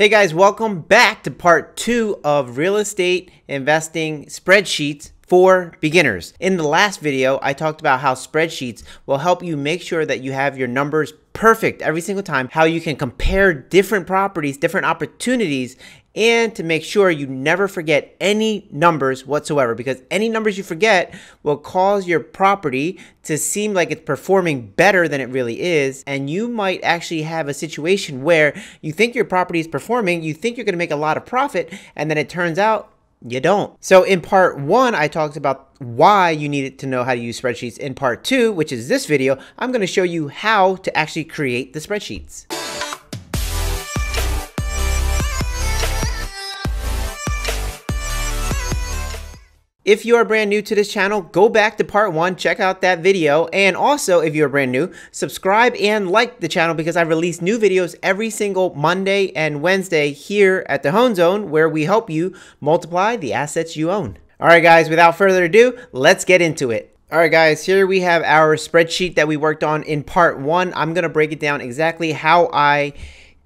Hey guys, welcome back to part 2 of real estate investing spreadsheets for beginners. In the last video, I talked about how spreadsheets will help you make sure that you have your numbers perfect every single time, how you can compare different properties, different opportunities, and to make sure you never forget any numbers whatsoever, because any numbers you forget will cause your property to seem like it's performing better than it really is. And you might actually have a situation where you think your property is performing, you think you're going to make a lot of profit, and then it turns out you don't. So in part 1, I talked about why you needed to know how to use spreadsheets. In part 2, which is this video, I'm going to show you how to actually create the spreadsheets. If you are brand new to this channel, go back to part 1, check out that video. And also, if you're brand new, subscribe and like the channel, because I release new videos every single Monday and Wednesday here at the Hone Zone, where we help you multiply the assets you own. All right, guys, without further ado, let's get into it. All right, guys, here we have our spreadsheet that we worked on in part 1. I'm going to break it down exactly how I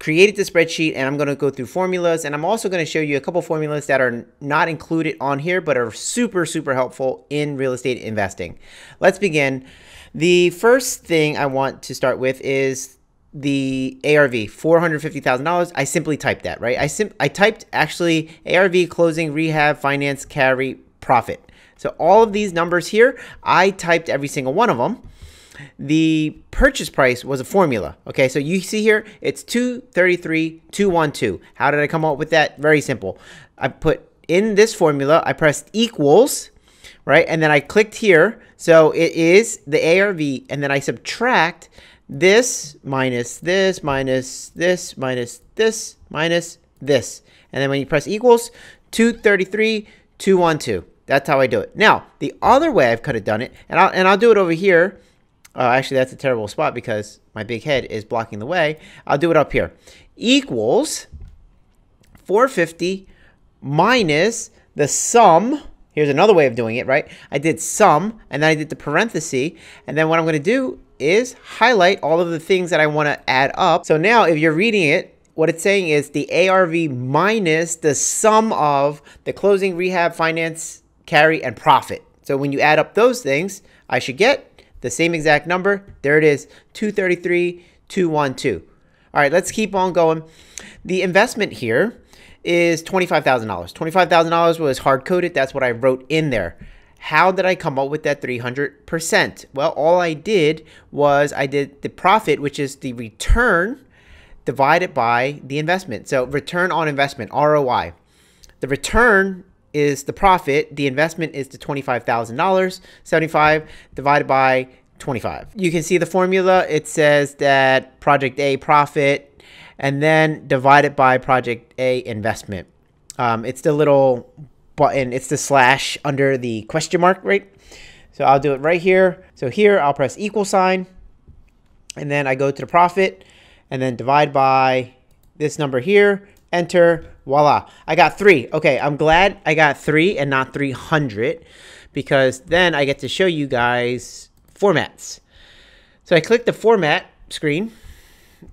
created the spreadsheet, and I'm going to go through formulas, and I'm also going to show you a couple formulas that are not included on here but are super helpful in real estate investing. Let's begin. The first thing I want to start with is the ARV, $450,000. I simply typed that, right? I typed actually ARV, closing, rehab, finance, carry, profit. So all of these numbers here, I typed every single one of them. The purchase price was a formula. Okay, so you see here, it's 233,212. How did I come up with that? Very simple. I put in this formula, I pressed equals, right? And then I clicked here. So it is the ARV, and then I subtract this minus this minus this minus this minus this. And then when you press equals, 233,212. That's how I do it. Now, the other way I could have done it, and I'll do it over here. Actually, that's a terrible spot because my big head is blocking the way. I'll do it up here. Equals 450 minus the sum. Here's another way of doing it, right? I did sum, and then I did the parenthesis. And then what I'm going to do is highlight all of the things that I want to add up. So now if you're reading it, what it's saying is the ARV minus the sum of the closing, rehab, finance, carry, and profit. So when you add up those things, I should get the same exact number. There it is, 233,212. All right, let's keep on going. The investment here is $25,000. $25,000 was hard-coded. That's what I wrote in there. How did I come up with that 300%? Well, all I did was I did the profit, which is the return divided by the investment. So return on investment, ROI. The return is the profit, the investment is the $25,000, 75 divided by 25. You can see the formula. It says that project A profit, and then divided by project A investment. It's the little button, it's the slash under the question mark, right? So I'll do it right here. So here I'll press equal sign, and then I go to the profit, and then divide by this number here, enter, voila. I got 3. Okay, I'm glad I got 3 and not 300, because then I get to show you guys formats. So I click the format screen.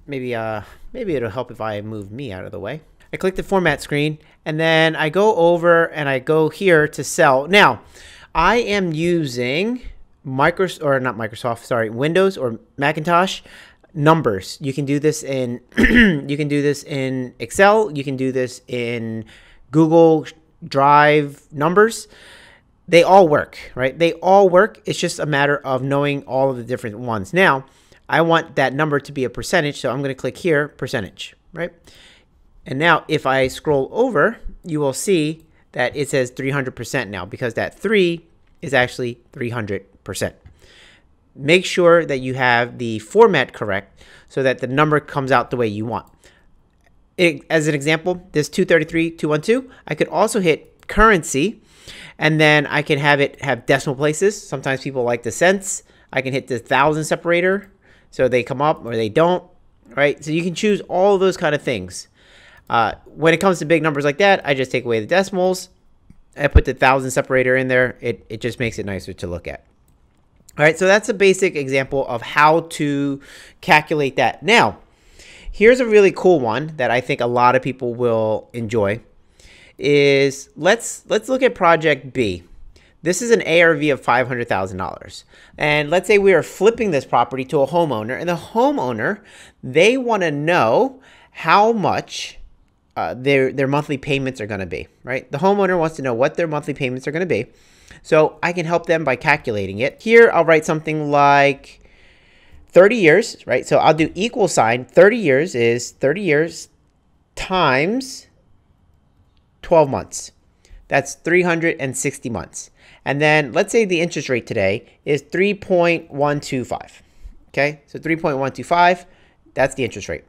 Maybe it'll help if I move me out of the way. I click the format screen, and then I go over and I go here to sell. Now, I am using Microsoft, or not Microsoft, sorry, Windows or Macintosh. Numbers. You can do this in you can do this in Excel, you can do this in Google Drive numbers. They all work, right? They all work. It's just a matter of knowing all of the different ones. Now, I want that number to be a percentage, so I'm going to click here, percentage, right? And now if I scroll over, you will see that it says 300% now, because that 3 is actually 300%. Make sure that you have the format correct so that the number comes out the way you want. As an example, this 233,212, I could also hit currency, and then I can have it have decimal places. Sometimes people like the cents. I can hit the thousand separator so they come up or they don't, right? So you can choose all those kind of things. When it comes to big numbers like that, I just take away the decimals. I put the thousand separator in there. It just makes it nicer to look at. All right, so that's a basic example of how to calculate that. Now, Here's a really cool one that I think a lot of people will enjoy is let's look at project B. This is an ARV of $500,000. And let's say we are flipping this property to a homeowner, and the homeowner, they want to know how much their monthly payments are going to be, right? The homeowner wants to know what their monthly payments are going to be. So I can help them by calculating it. Here, I'll write something like 30 years, right? So I'll do equal sign. 30 years is 30 years times 12 months. That's 360 months. And then let's say the interest rate today is 3.125. Okay, so 3.125, that's the interest rate.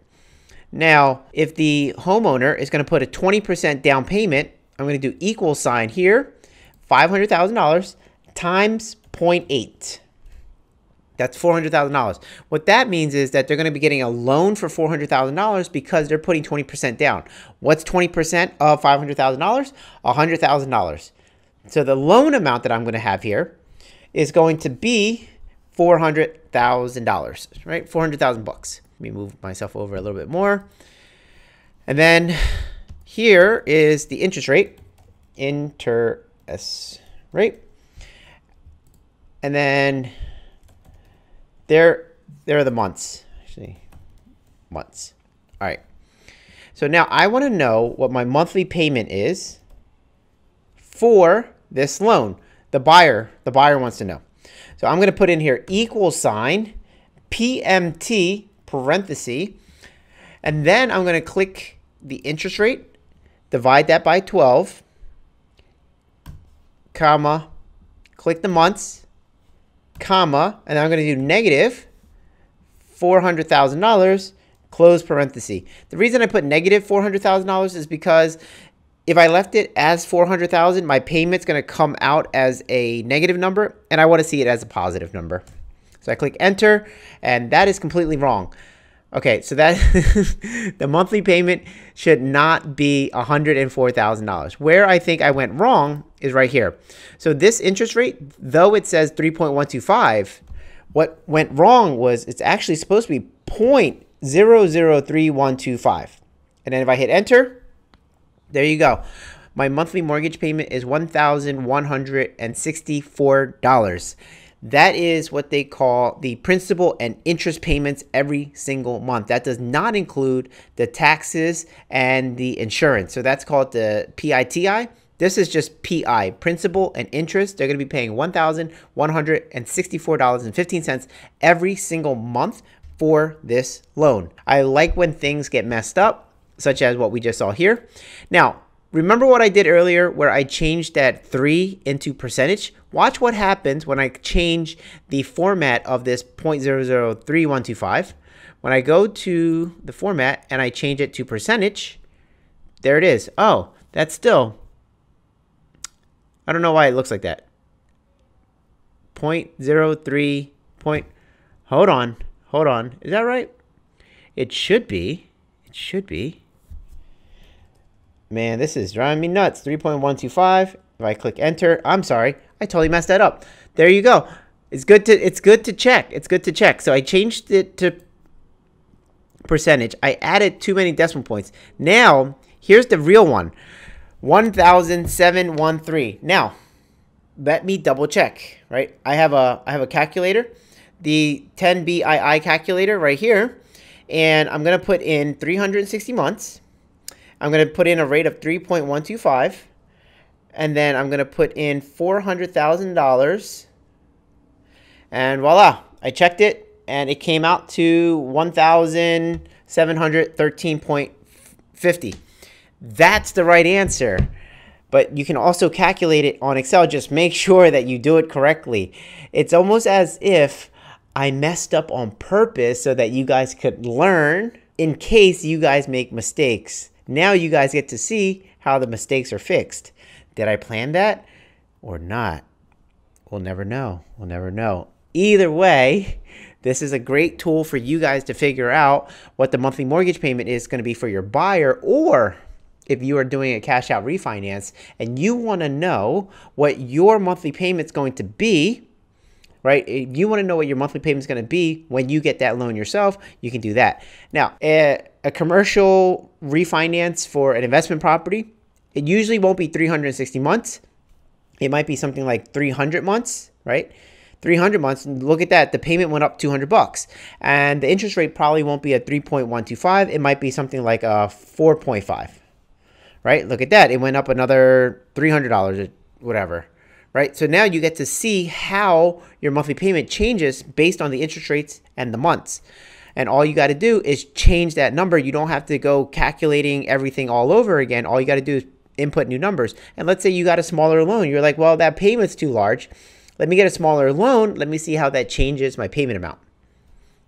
Now, if the homeowner is going to put a 20% down payment, I'm going to do equal sign here, $500,000 times 0.8. That's $400,000. What that means is that they're going to be getting a loan for $400,000 because they're putting 20% down. What's 20% of $500,000? $100,000. So the loan amount that I'm going to have here is going to be $400,000, right? 400,000 bucks. Let me move myself over a little bit more. And then here is the interest rate, And then there are the months, actually, months. All right. So now I want to know what my monthly payment is for this loan. The buyer wants to know. So I'm going to put in here equal sign, PMT, parenthesis, and then I'm going to click the interest rate, divide that by 12, comma, click the months, comma, and I'm going to do negative $400,000, close parenthesis. The reason I put negative $400,000 is because if I left it as $400,000, my payment's going to come out as a negative number, and I want to see it as a positive number. So I click enter, and that is completely wrong. Okay, so that the monthly payment should not be $104,000. Where I think I went wrong is right here. So this interest rate, though it says 3.125, what went wrong was it's actually supposed to be 0.003125. And then if I hit enter, there you go. My monthly mortgage payment is $1,164. That is what they call the principal and interest payments every single month. That does not include the taxes and the insurance. So that's called the PITI. This is just PI, principal and interest. They're going to be paying $1,164.15 every single month for this loan. I like when things get messed up, such as what we just saw here. Now, remember what I did earlier where I changed that 3 into percentage? Watch what happens when I change the format of this 0.003125. When I go to the format and I change it to percentage, there it is. Oh, that's still, I don't know why it looks like that. 0.03 point, hold on. Is that right? It should be. Man, this is driving me nuts. 3.125. If I click enter, I'm sorry, I totally messed that up. There you go. It's good to check. So I changed it to percentage. I added too many decimal points. Now, here's the real one. 1,713. Now, let me double check, right? I have a calculator, the 10BII calculator right here, and I'm going to put in 360 months. I'm going to put in a rate of 3.125, and then I'm going to put in $400,000, and voila, I checked it, and it came out to 1,713.50. That's the right answer, but you can also calculate it on Excel. Just make sure that you do it correctly. It's almost as if I messed up on purpose so that you guys could learn in case you guys make mistakes. Now you guys get to see how the mistakes are fixed. Did I plan that or not? We'll never know. We'll never know. Either way, this is a great tool for you guys to figure out what the monthly mortgage payment is going to be for your buyer, or if you are doing a cash out refinance and you want to know what your monthly payment's going to be right? If you want to know what your monthly payment is going to be when you get that loan yourself, you can do that. Now, a commercial refinance for an investment property, it usually won't be 360 months. It might be something like 300 months, right? 300 months, and look at that, the payment went up $200, and the interest rate probably won't be at 3.125. It might be something like a 4.5, right? Look at that, it went up another $300 or whatever, right? So now you get to see how your monthly payment changes based on the interest rates and the months. And all you got to do is change that number. You don't have to go calculating everything all over again. All you got to do is input new numbers. And let's say you got a smaller loan. You're like, well, that payment's too large. Let me get a smaller loan. Let me see how that changes my payment amount.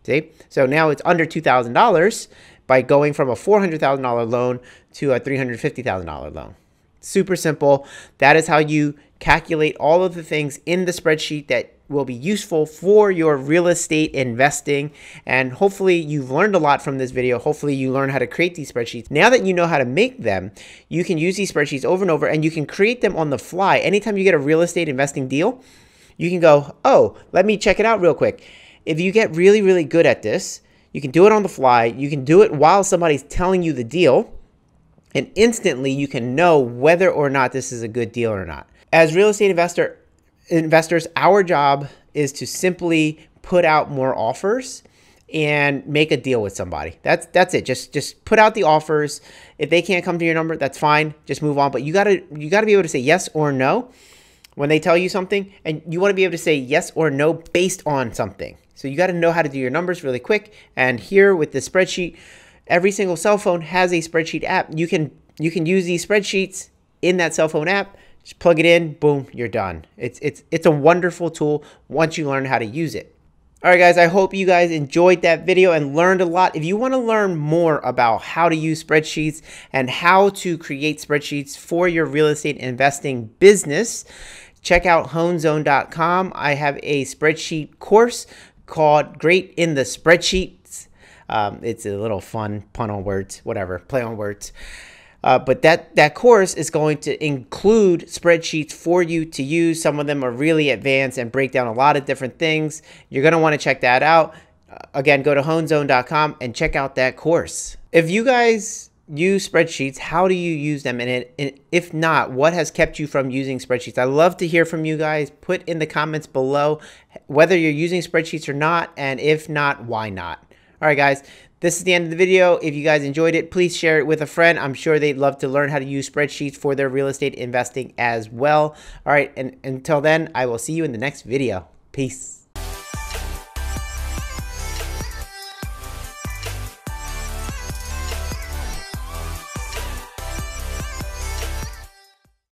See? So now it's under $2,000 by going from a $400,000 loan to a $350,000 loan. Super simple. That is how you calculate all of the things in the spreadsheet that will be useful for your real estate investing. And hopefully you've learned a lot from this video. Hopefully you learn how to create these spreadsheets. Now that you know how to make them, you can use these spreadsheets over and over, and you can create them on the fly. Anytime you get a real estate investing deal, you can go, oh, let me check it out real quick. If you get really, really good at this, you can do it on the fly. You can do it while somebody's telling you the deal, and instantly you can know whether or not this is a good deal or not. As real estate investors, our job is to simply put out more offers and make a deal with somebody. That's it. Just put out the offers. If they can't come to your number, that's fine. Just move on. But you gotta be able to say yes or no when they tell you something, and you want to be able to say yes or no based on something. So you got to know how to do your numbers really quick. And here with the spreadsheet, every single cell phone has a spreadsheet app. You can use these spreadsheets in that cell phone app. Just plug it in, boom, you're done. It's a wonderful tool once you learn how to use it. All right, guys, I hope you guys enjoyed that video and learned a lot. If you want to learn more about how to use spreadsheets and how to create spreadsheets for your real estate investing business, check out HoanZone.com. I have a spreadsheet course called Great in the Spreadsheets. It's a little fun pun on words, whatever, play on words. But that course is going to include spreadsheets for you to use. Some of them are really advanced and break down a lot of different things. You're going to want to check that out. Again, go to HoanZone.com and check out that course. If you guys use spreadsheets, how do you use them? And if not, what has kept you from using spreadsheets? I love to hear from you guys. Put in the comments below whether you're using spreadsheets or not. And if not, why not? All right, guys. This is the end of the video. If you guys enjoyed it, please share it with a friend. I'm sure they'd love to learn how to use spreadsheets for their real estate investing as well. All right, and until then, I will see you in the next video. Peace.